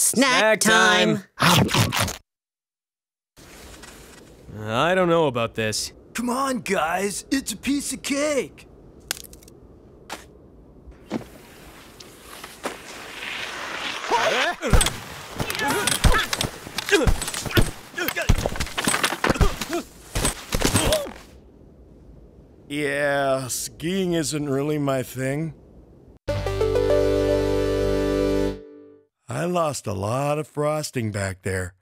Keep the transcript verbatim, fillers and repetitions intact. Snack, Snack time. time! I don't know about this. Come on, guys. It's a piece of cake. Yeah, skiing isn't really my thing. I lost a lot of frosting back there.